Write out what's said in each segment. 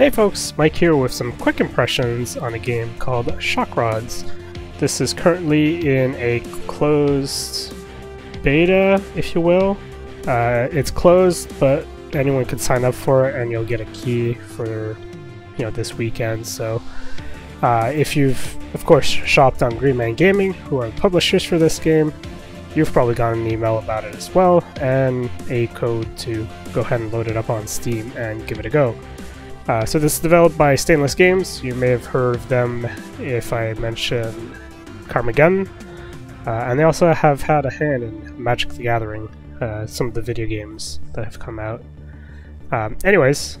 Hey folks, Mike here with some quick impressions on a game called Shockrods. This is currently in a closed beta, if you will. It's closed, but anyone can sign up for it and you'll get a key for this weekend. So if you've, of course, shopped on Green Man Gaming, who are the publishers for this game, you've probably gotten an email about it as well, and a code to go ahead and load it up on Steam and give it a go. So this is developed by Stainless Games. You may have heard of them if I mention Carmageddon, and they also have had a hand in Magic the Gathering, some of the video games that have come out. Anyways,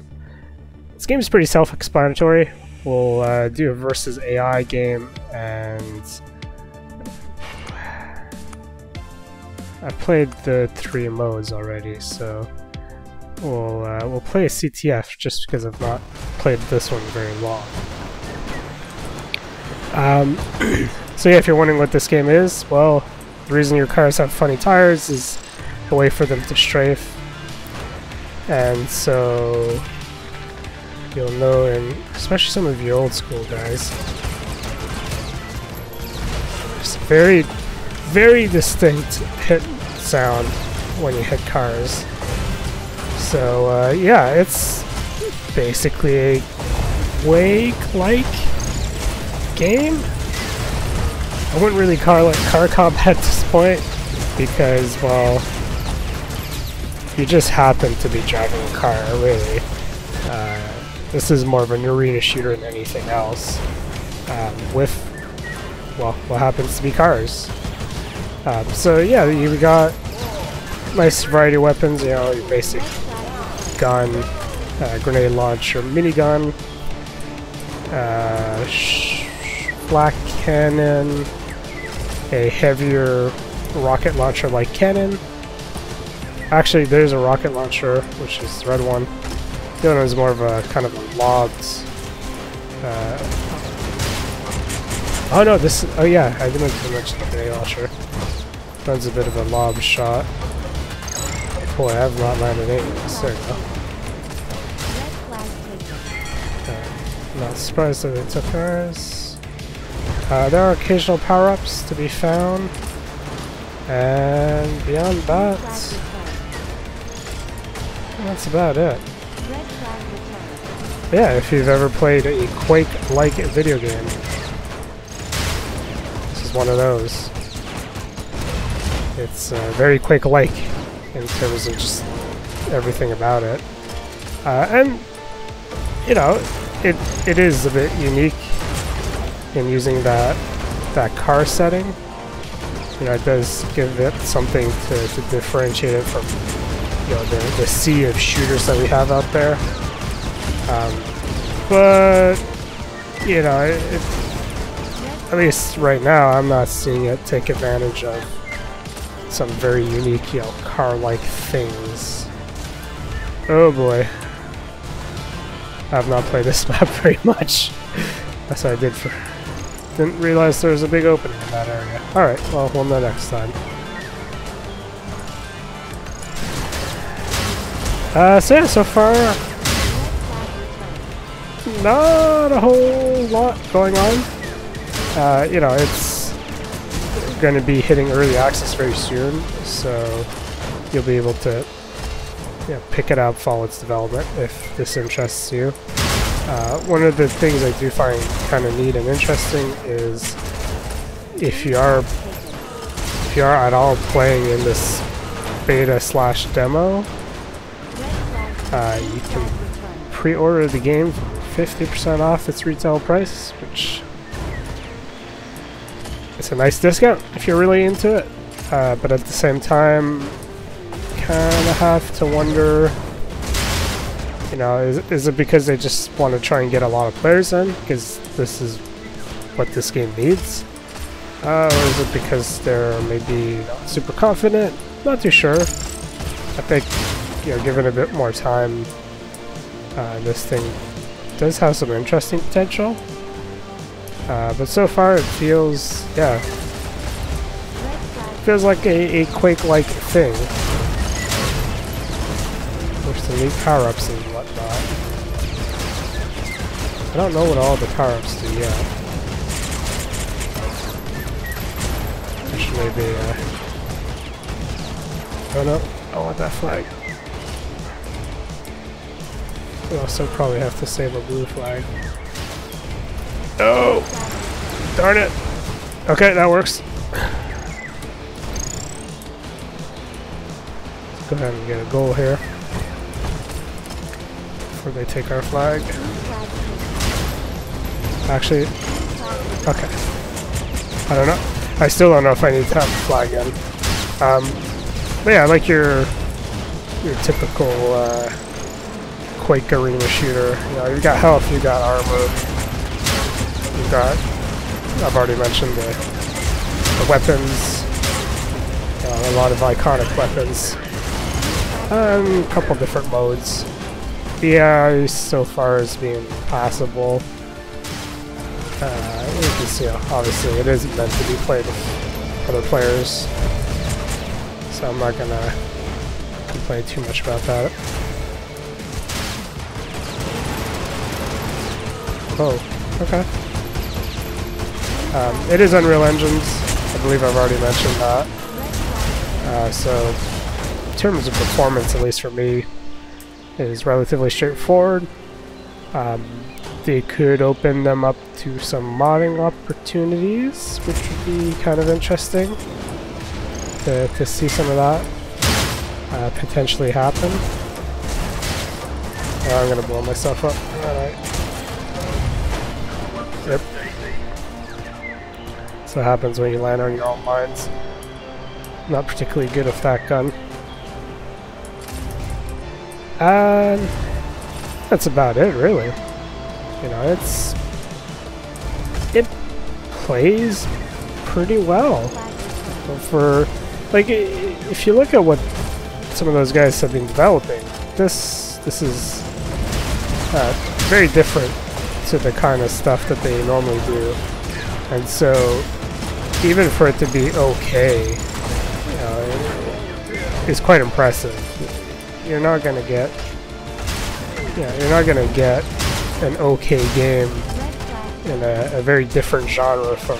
this game is pretty self-explanatory. We'll do a versus AI game, and I played the three modes already, so we'll play CTF just because I've not played this one very long. So yeah, if you're wondering what this game is, well, the reason your cars have funny tires is a way for them to strafe, and so you'll know, and especially some of you old school guys, there's a very, very distinct hit sound when you hit cars. So yeah, it's basically a Quake-like game. I wouldn't really call it car combat at this point because, well, you just happen to be driving a car, really. This is more of an arena shooter than anything else, with, well, what happens to be cars. So yeah, you got nice variety of weapons, your basic gun, grenade launcher, minigun, black cannon, a heavier rocket launcher like cannon. Actually, there's a rocket launcher, which is the red one. The other one is more of a kind of a lobbed. Oh no, this. Oh yeah, I didn't mention the grenade launcher. That's a bit of a lob shot. Boy, I have not landed anyways. There we go. Not surprised that it took ours. There are occasional power-ups to be found. And beyond that, that's about it. Yeah, if you've ever played a Quake-like video game, this is one of those. It's very Quake-like in terms of just everything about it. And, it is a bit unique in using that car setting. It does give it something to differentiate it from the sea of shooters that we have out there. But at least right now, I'm not seeing it take advantage of some very unique, car-like things. Oh boy, I've not played this map very much. That's what I did for. Didn't realize there was a big opening in that area. Alright, well, we'll know next time. So yeah, so far, not a whole lot going on. It's going to be hitting early access very soon, so you'll be able to pick it up, follow its development if this interests you. One of the things I do find kind of neat and interesting is if you are at all playing in this beta / demo, you can pre-order the game for 50% off its retail price, which it's a nice discount if you're really into it. But at the same time, kind of have to wonder, is it because they just want to try and get a lot of players in, because this is what this game needs? Or is it because they're maybe not super confident? Not too sure. I think, given a bit more time, this thing does have some interesting potential. But so far it feels, feels like a Quake-like thing. With some new power-ups and whatnot. I don't know what all the power-ups do yet. Actually, the, oh no. I want that flag. We also probably have to save a blue flag. No! Darn it! Okay, that works. Let's go ahead and get a goal here before they take our flag. Actually, okay. I don't know. I still don't know if I need to have the flag in. But yeah, like your typical Quake arena shooter. You know, you've got health, you've got armor, you've got, I've already mentioned the weapons, a lot of iconic weapons, and a couple different modes. AI so far as being passable. You know, obviously it isn't meant to be played with other players, so I'm not gonna complain too much about that. Oh, okay. It is Unreal Engines, I believe I've already mentioned that. So, in terms of performance, at least for me, it is relatively straightforward. They could open them up to some modding opportunities, which would be kind of interesting to see some of that potentially happen. Oh, I'm gonna blow myself up. Alright. Yep. That's what happens when you land on your own mines. Not particularly good with that gun. And that's about it, really. You know, it plays pretty well for, like, if you look at what some of those guys have been developing, this is very different to the kind of stuff that they normally do, and so even for it to be okay, you know, it's quite impressive. You're not gonna get, yeah, you're not gonna get an okay game in a very different genre from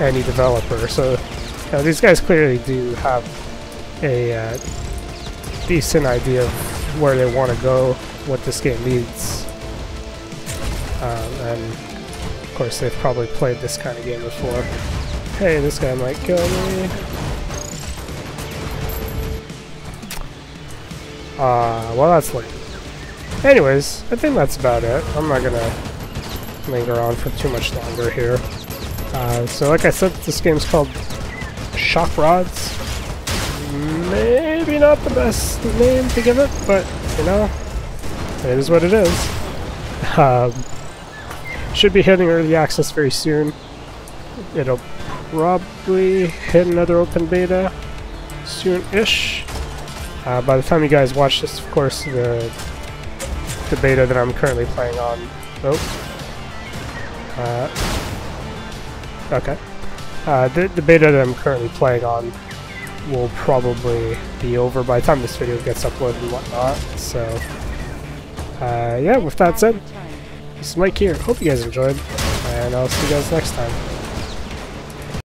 any developer. So you know, these guys clearly do have a decent idea of where they want to go, what this game needs, and of course they've probably played this kind of game before. Hey, this guy might kill me. Well, that's lame. Anyways, I think that's about it. I'm not gonna linger on for too much longer here. So like I said, this game's called Shockrods. Maybe not the best name to give it, but you know, it is what it is. Should be hitting early access very soon. It'll probably hit another open beta soon-ish. By the time you guys watch this, of course, the beta that I'm currently playing on. Oh. Okay. The beta that I'm currently playing on will probably be over by the time this video gets uploaded and whatnot. So, yeah, with that said, just like here. Hope you guys enjoyed, and I'll see you guys next time.